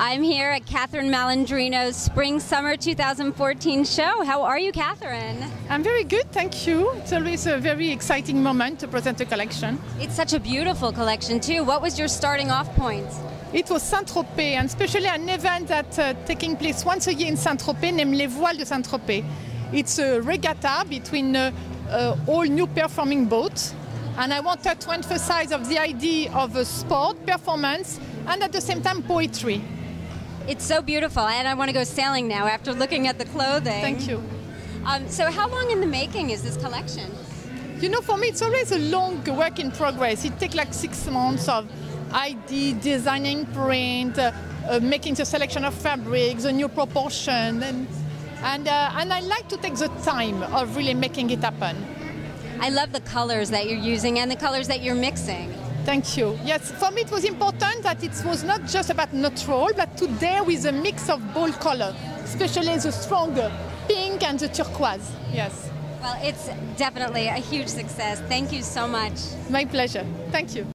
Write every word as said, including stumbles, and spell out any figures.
I'm here at Catherine Malandrino's Spring Summer two thousand fourteen show. How are you, Catherine? I'm very good, thank you. It's always a very exciting moment to present a collection. It's such a beautiful collection too. What was your starting off point? It was Saint-Tropez, and especially an event that's uh, taking place once a year in Saint-Tropez named Les Voiles de Saint-Tropez. It's a regatta between uh, uh, all new performing boats, and I wanted to emphasize of the idea of a sport, performance, and at the same time poetry. It's so beautiful, and I want to go sailing now after looking at the clothing. Thank you. Um, so how long in the making is this collection? You know, for me it's always a long work in progress. It takes like six months of idea, designing print, uh, uh, making the selection of fabrics, a new proportion, and, and, uh, and I like to take the time of really making it happen. I love the colors that you're using and the colors that you're mixing. Thank you. Yes, for me it was important that it was not just about neutral, but today with a mix of bold color, especially the stronger pink and the turquoise. Yes. Well, it's definitely a huge success. Thank you so much. My pleasure. Thank you.